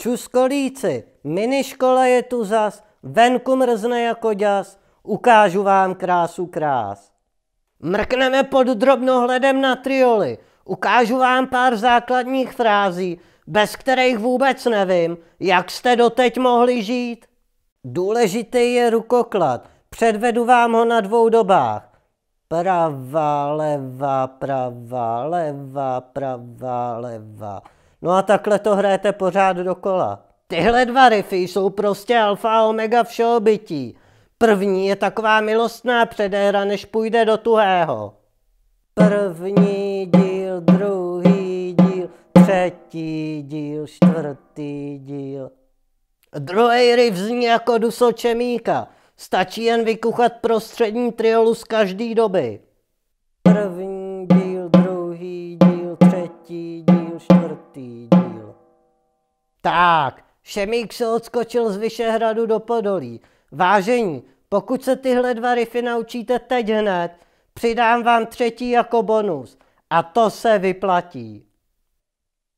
Čuskolíci, miniškola je tu zas, venku mrzne jako děs, ukážu vám krásu krás. Mrkneme pod drobnohledem na trioly, ukážu vám pár základních frází, bez kterých vůbec nevím, jak jste doteď mohli žít. Důležitý je rukoklad, předvedu vám ho na dvou dobách. Pravá, levá, pravá, levá. No a takhle to hrajete pořád dokola. Tyhle dva riffy jsou prostě alfa a omega všeobytí. První je taková milostná předehra, než půjde do tuhého. První díl, druhý díl, třetí díl, čtvrtý díl. Druhý riff zní jako duso Šemíka. Stačí jen vykuchat prostřední triolu z každý doby. První díl, druhý díl, třetí díl, čtvrtý díl. Tak, Šemík se odskočil z Vyšehradu do Podolí. Vážení, pokud se tyhle dva riffy naučíte teď hned, přidám vám třetí jako bonus. A to se vyplatí.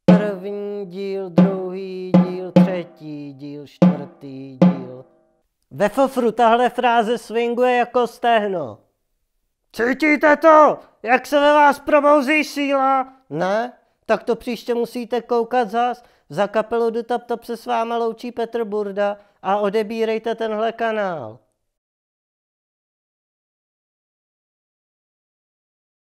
První díl, druhý díl, třetí díl, čtvrtý díl. Ve fofru tahle fráze swinguje jako stehno. Cítíte to? Jak se ve vás probouzí síla? Ne? Tak to příště musíte koukat zas. Za kapelu The Tap Tap se s váma loučí Petr Burda a odebírejte tenhle kanál.